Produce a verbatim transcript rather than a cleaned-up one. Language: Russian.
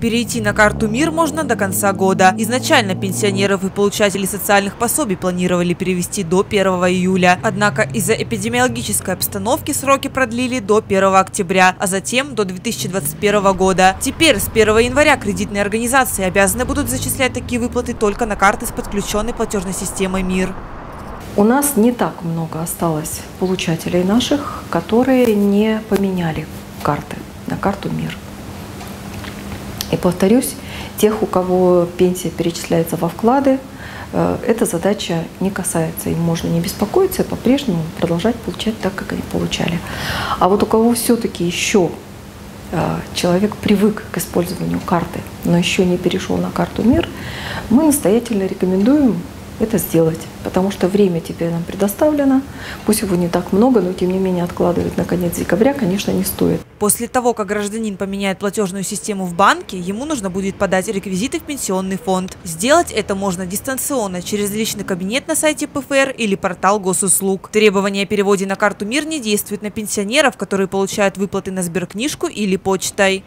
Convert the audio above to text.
Перейти на карту «Мир» можно до конца года. Изначально пенсионеров и получателей социальных пособий планировали перевести до первого июля. Однако из-за эпидемиологической обстановки сроки продлили до первого октября, а затем до две тысячи двадцать первого года. Теперь с первого января кредитные организации обязаны будут зачислять такие выплаты только на карты с подключенной платежной системой «Мир». У нас не так много осталось получателей наших, которые не поменяли карты на карту «Мир». И повторюсь, тех, у кого пенсия перечисляется во вклады, эта задача не касается. Им можно не беспокоиться и по-прежнему продолжать получать так, как они получали. А вот у кого все-таки еще человек привык к использованию карты, но еще не перешел на карту «Мир», мы настоятельно рекомендуем это сделать, потому что время теперь нам предоставлено, пусть его не так много, но тем не менее откладывать на конец декабря, конечно, не стоит. После того, как гражданин поменяет платежную систему в банке, ему нужно будет подать реквизиты в пенсионный фонд. Сделать это можно дистанционно через личный кабинет на сайте П Ф Р или портал Госуслуг. Требования о переводе на карту «Мир» не действуют на пенсионеров, которые получают выплаты на сберкнижку или почтой.